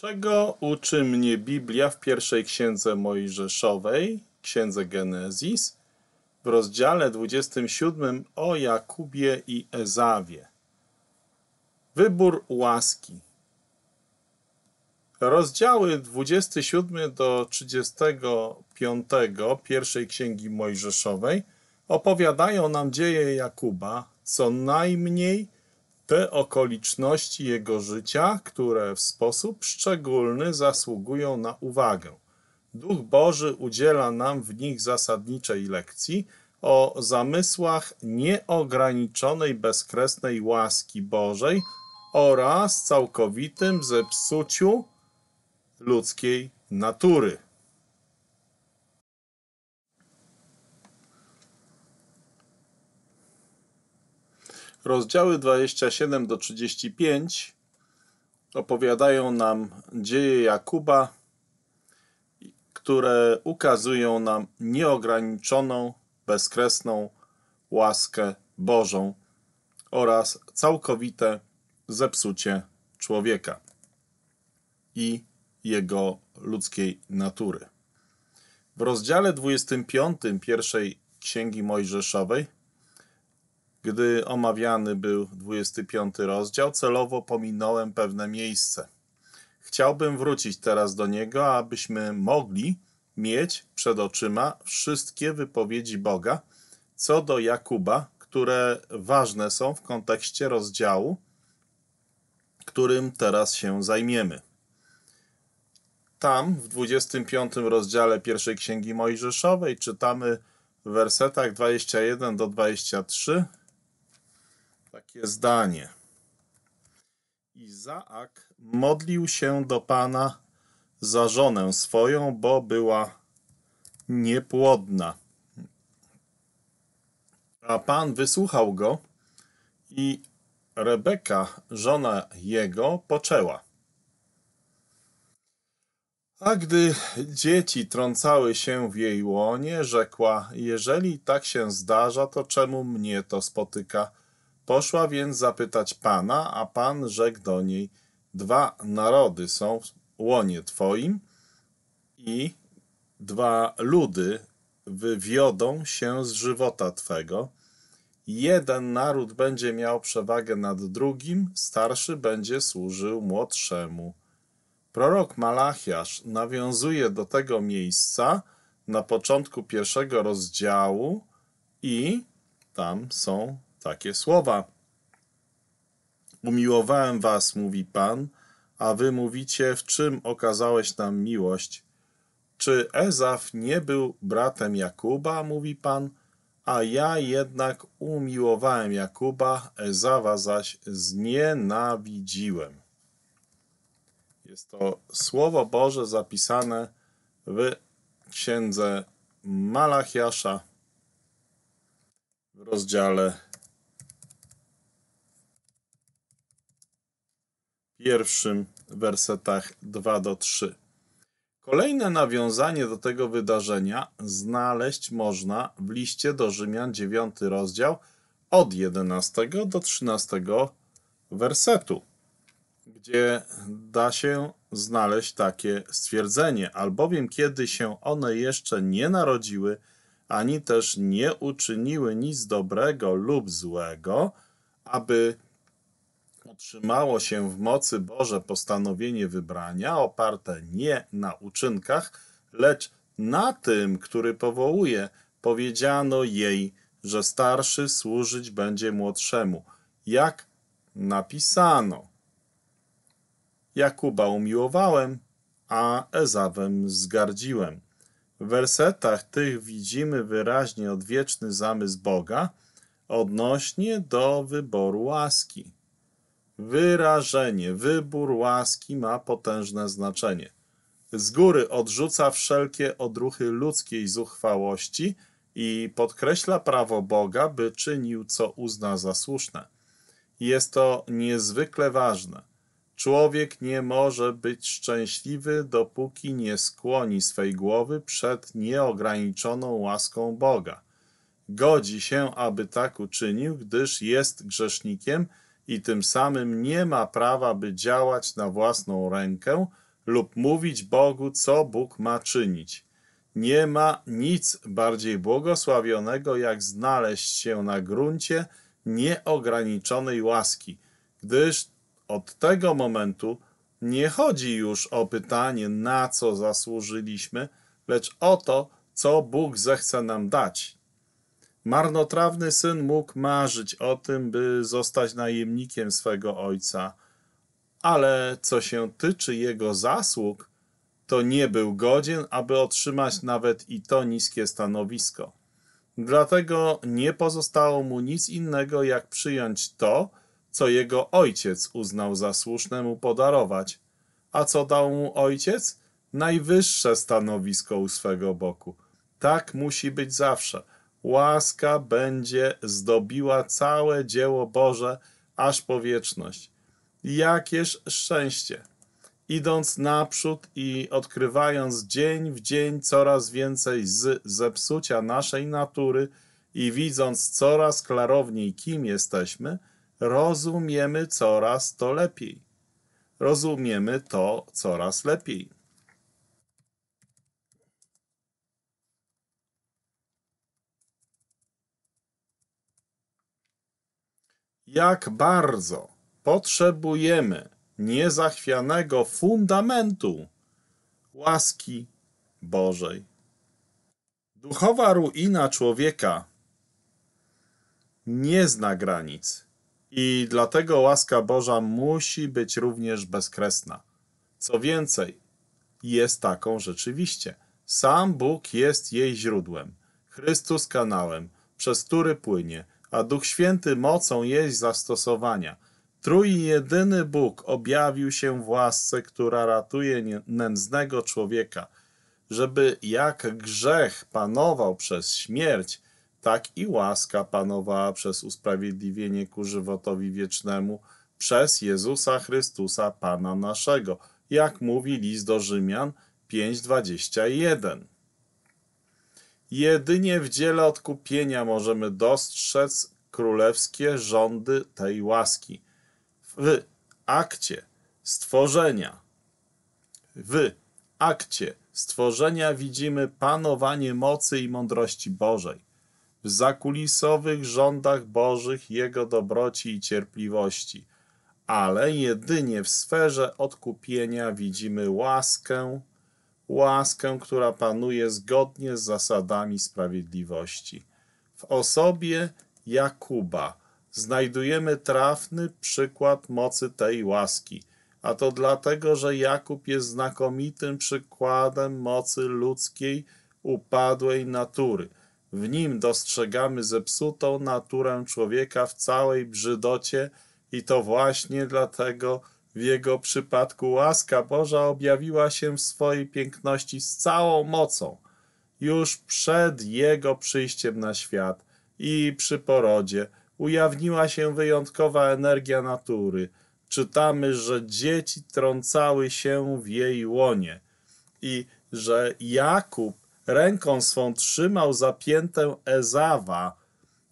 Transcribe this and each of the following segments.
Czego uczy mnie Biblia w pierwszej księdze Mojżeszowej, księdze Genezis, w rozdziale 27 o Jakubie i Ezawie? Wybór łaski. Rozdziały 27 do 35 pierwszej księgi Mojżeszowej opowiadają nam dzieje Jakuba, co najmniej te okoliczności jego życia, które w sposób szczególny zasługują na uwagę. Duch Boży udziela nam w nich zasadniczej lekcji o zamysłach nieograniczonej, bezkresnej łaski Bożej oraz całkowitym zepsuciu ludzkiej natury. Rozdziały 27 do 35 opowiadają nam dzieje Jakuba, które ukazują nam nieograniczoną, bezkresną łaskę Bożą oraz całkowite zepsucie człowieka i jego ludzkiej natury. W rozdziale 25 pierwszej Księgi Mojżeszowej, gdy omawiany był 25 rozdział, celowo pominąłem pewne miejsce. Chciałbym wrócić teraz do niego, abyśmy mogli mieć przed oczyma wszystkie wypowiedzi Boga co do Jakuba, które ważne są w kontekście rozdziału, którym teraz się zajmiemy. Tam, w 25 rozdziale pierwszej Księgi Mojżeszowej, czytamy w wersetach 21 do 23 takie zdanie. Izaak modlił się do Pana za żonę swoją, bo była niepłodna. A Pan wysłuchał go i Rebeka, żona jego, poczęła. A gdy dzieci trącały się w jej łonie, rzekła: jeżeli tak się zdarza, to czemu mnie to spotyka? Poszła więc zapytać Pana, a Pan rzekł do niej: dwa narody są w łonie Twoim i dwa ludy wywiodą się z żywota Twego. Jeden naród będzie miał przewagę nad drugim, starszy będzie służył młodszemu. Prorok Malachiasz nawiązuje do tego miejsca na początku pierwszego rozdziału i tam są takie słowa. Umiłowałem was, mówi Pan, a wy mówicie, w czym okazałeś nam miłość? Czy Ezaw nie był bratem Jakuba, mówi Pan, a ja jednak umiłowałem Jakuba, Ezawa zaś znienawidziłem. Jest to Słowo Boże zapisane w Księdze Malachiasza w rozdziale pierwszym, wersetach 2 do 3. Kolejne nawiązanie do tego wydarzenia znaleźć można w liście do Rzymian, 9 rozdział, od 11 do 13 wersetu, gdzie da się znaleźć takie stwierdzenie, albowiem kiedy się one jeszcze nie narodziły, ani też nie uczyniły nic dobrego lub złego, aby utrzymało się w mocy Boże postanowienie wybrania, oparte nie na uczynkach, lecz na tym, który powołuje, powiedziano jej, że starszy służyć będzie młodszemu, jak napisano. Jakuba umiłowałem, a Ezawem zgardziłem. W wersetach tych widzimy wyraźnie odwieczny zamysł Boga odnośnie do wyboru łaski. Wyrażenie, wybór łaski ma potężne znaczenie. Z góry odrzuca wszelkie odruchy ludzkiej zuchwałości i podkreśla prawo Boga, by czynił, co uzna za słuszne. Jest to niezwykle ważne. Człowiek nie może być szczęśliwy, dopóki nie skłoni swej głowy przed nieograniczoną łaską Boga. Godzi się, aby tak uczynił, gdyż jest grzesznikiem i tym samym nie ma prawa, by działać na własną rękę lub mówić Bogu, co Bóg ma czynić. Nie ma nic bardziej błogosławionego, jak znaleźć się na gruncie nieograniczonej łaski, gdyż od tego momentu nie chodzi już o pytanie, na co zasłużyliśmy, lecz o to, co Bóg zechce nam dać. Marnotrawny syn mógł marzyć o tym, by zostać najemnikiem swego ojca, ale co się tyczy jego zasług, to nie był godzien, aby otrzymać nawet i to niskie stanowisko. Dlatego nie pozostało mu nic innego, jak przyjąć to, co jego ojciec uznał za słuszne mu podarować. A co dał mu ojciec? Najwyższe stanowisko u swego boku. Tak musi być zawsze. Łaska będzie zdobiła całe dzieło Boże aż po wieczność. Jakież szczęście! Idąc naprzód i odkrywając dzień w dzień coraz więcej zepsucia naszej natury i widząc coraz klarowniej, kim jesteśmy, rozumiemy coraz to lepiej. Rozumiemy to coraz lepiej. Jak bardzo potrzebujemy niezachwianego fundamentu łaski Bożej. Duchowa ruina człowieka nie zna granic i dlatego łaska Boża musi być również bezkresna. Co więcej, jest taką rzeczywiście. Sam Bóg jest jej źródłem, Chrystus kanałem, przez który płynie, a Duch Święty mocą jej zastosowania. Trójjedyny Bóg objawił się w łasce, która ratuje nędznego człowieka, żeby jak grzech panował przez śmierć, tak i łaska panowała przez usprawiedliwienie ku żywotowi wiecznemu przez Jezusa Chrystusa, Pana naszego, jak mówi list do Rzymian 5:21. Jedynie w dziele odkupienia możemy dostrzec królewskie rządy tej łaski. W akcie stworzenia widzimy panowanie mocy i mądrości Bożej. W zakulisowych rządach Bożych Jego dobroci i cierpliwości, ale jedynie w sferze odkupienia widzimy łaskę, która panuje zgodnie z zasadami sprawiedliwości. W osobie Jakuba znajdujemy trafny przykład mocy tej łaski, a to dlatego, że Jakub jest znakomitym przykładem mocy ludzkiej, upadłej natury. W nim dostrzegamy zepsutą naturę człowieka w całej brzydocie i to właśnie dlatego w jego przypadku łaska Boża objawiła się w swojej piękności z całą mocą już przed jego przyjściem na świat i przy porodzie. Ujawniła się wyjątkowa energia natury. Czytamy, że dzieci trącały się w jej łonie i że Jakub ręką swą trzymał zapiętę Ezawa.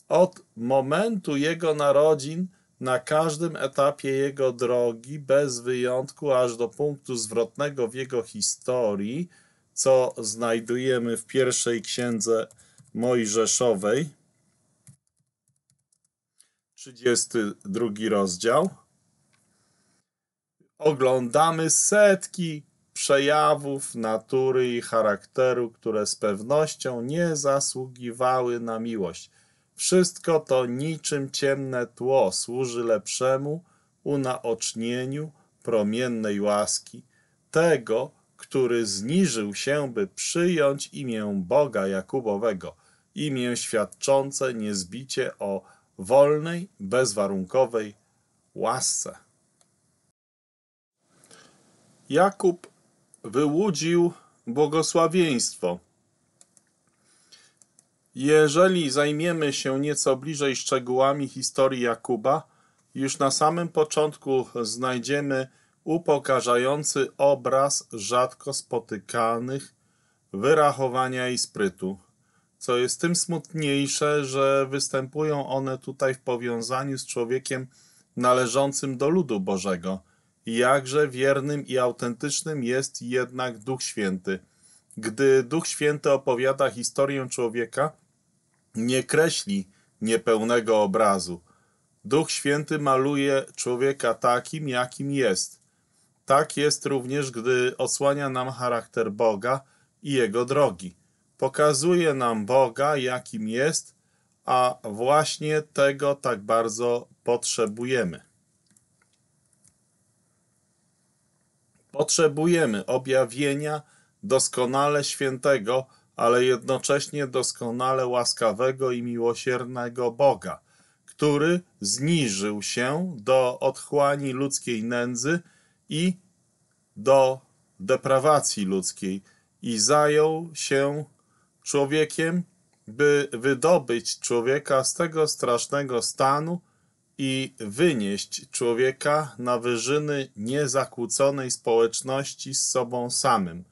Od momentu jego narodzin, na każdym etapie jego drogi, bez wyjątku, aż do punktu zwrotnego w jego historii, co znajdujemy w pierwszej księdze Mojżeszowej, 32 rozdział, oglądamy setki przejawów natury i charakteru, które z pewnością nie zasługiwały na miłość. Wszystko to niczym ciemne tło służy lepszemu unaocznieniu promiennej łaski, tego, który zniżył się, by przyjąć imię Boga Jakubowego, imię świadczące niezbicie o wolnej, bezwarunkowej łasce. Jakub wyłudził błogosławieństwo. Jeżeli zajmiemy się nieco bliżej szczegółami historii Jakuba, już na samym początku znajdziemy upokarzający obraz rzadko spotykanych wyrachowania i sprytu. Co jest tym smutniejsze, że występują one tutaj w powiązaniu z człowiekiem należącym do ludu Bożego. Jakże wiernym i autentycznym jest jednak Duch Święty. Gdy Duch Święty opowiada historię człowieka, nie kreśli niepełnego obrazu. Duch Święty maluje człowieka takim, jakim jest. Tak jest również, gdy odsłania nam charakter Boga i Jego drogi. Pokazuje nam Boga, jakim jest, a właśnie tego tak bardzo potrzebujemy. Potrzebujemy objawienia doskonale świętego, ale jednocześnie doskonale łaskawego i miłosiernego Boga, który zniżył się do otchłani ludzkiej nędzy i do deprawacji ludzkiej i zajął się człowiekiem, by wydobyć człowieka z tego strasznego stanu i wynieść człowieka na wyżyny niezakłóconej społeczności z sobą samym.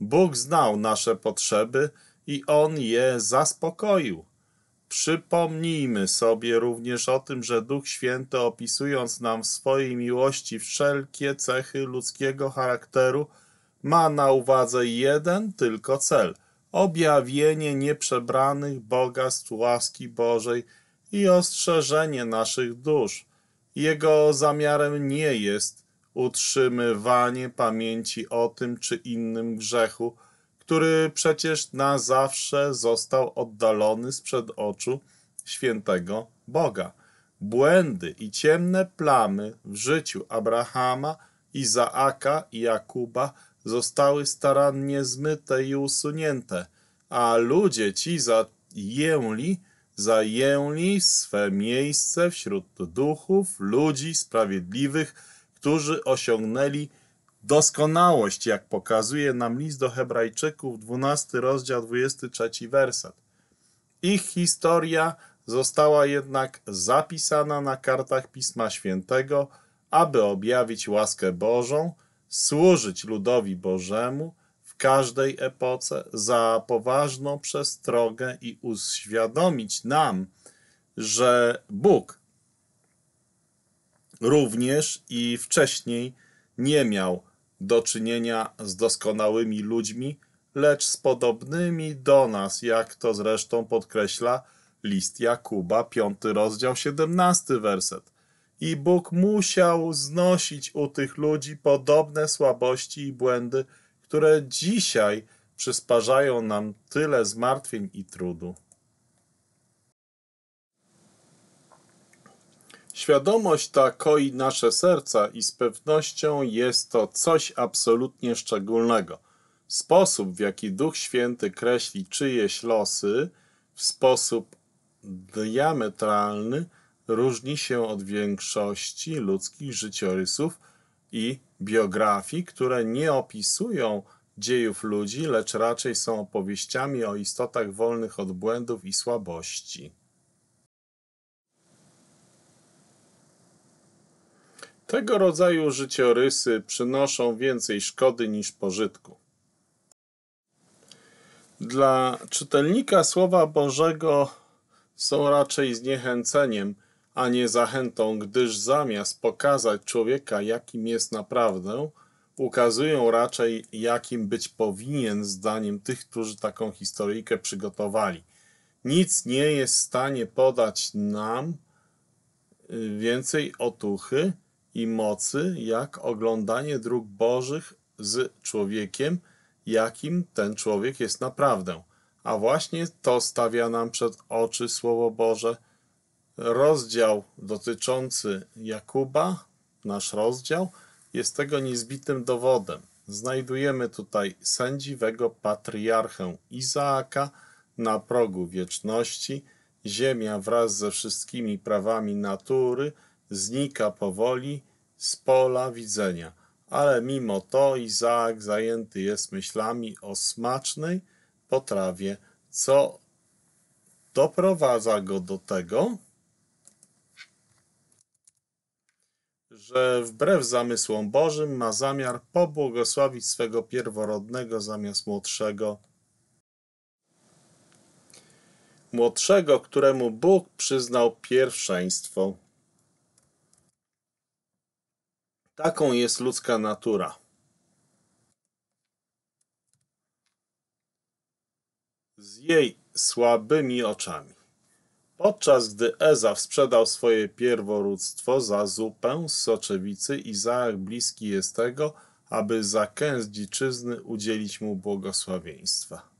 Bóg znał nasze potrzeby i On je zaspokoił. Przypomnijmy sobie również o tym, że Duch Święty, opisując nam w swojej miłości wszelkie cechy ludzkiego charakteru, ma na uwadze jeden tylko cel – objawienie nieprzebranych bogactw łaski Bożej i ostrzeżenie naszych dusz. Jego zamiarem nie jest utrzymywanie pamięci o tym czy innym grzechu, który przecież na zawsze został oddalony sprzed oczu świętego Boga. Błędy i ciemne plamy w życiu Abrahama, Izaaka i Jakuba zostały starannie zmyte i usunięte, a ludzie ci zajęli swe miejsce wśród duchów, ludzi sprawiedliwych, którzy osiągnęli doskonałość, jak pokazuje nam list do Hebrajczyków, 12 rozdział, 23 werset. Ich historia została jednak zapisana na kartach Pisma Świętego, aby objawić łaskę Bożą, służyć ludowi Bożemu w każdej epoce za poważną przestrogę i uświadomić nam, że Bóg również i wcześniej nie miał do czynienia z doskonałymi ludźmi, lecz z podobnymi do nas, jak to zresztą podkreśla list Jakuba, 5 rozdział, 17 werset. I Bóg musiał znosić u tych ludzi podobne słabości i błędy, które dzisiaj przysparzają nam tyle zmartwień i trudu. Świadomość ta koi nasze serca i z pewnością jest to coś absolutnie szczególnego. Sposób, w jaki Duch Święty kreśli czyjeś losy, w sposób diametralny różni się od większości ludzkich życiorysów i biografii, które nie opisują dziejów ludzi, lecz raczej są opowieściami o istotach wolnych od błędów i słabości. Tego rodzaju życiorysy przynoszą więcej szkody niż pożytku. Dla czytelnika Słowa Bożego są raczej zniechęceniem, a nie zachętą, gdyż zamiast pokazać człowieka, jakim jest naprawdę, ukazują raczej, jakim być powinien zdaniem tych, którzy taką historyjkę przygotowali. Nic nie jest w stanie podać nam więcej otuchy i mocy, jak oglądanie dróg Bożych z człowiekiem, jakim ten człowiek jest naprawdę. A właśnie to stawia nam przed oczy Słowo Boże. Rozdział dotyczący Jakuba, nasz rozdział, jest tego niezbitym dowodem. Znajdujemy tutaj sędziwego patriarchę Izaaka na progu wieczności. Ziemia wraz ze wszystkimi prawami natury znika powoli z pola widzenia, ale mimo to Izaak zajęty jest myślami o smacznej potrawie, co doprowadza go do tego, że wbrew zamysłom Bożym ma zamiar pobłogosławić swego pierworodnego zamiast młodszego. Młodszego, któremu Bóg przyznał pierwszeństwo. Taką jest ludzka natura. Z jej słabymi oczami. Podczas gdy Ezaw sprzedał swoje pierworództwo za zupę z soczewicy, Izaak bliski jest tego, aby za kęs dziczyzny udzielić mu błogosławieństwa.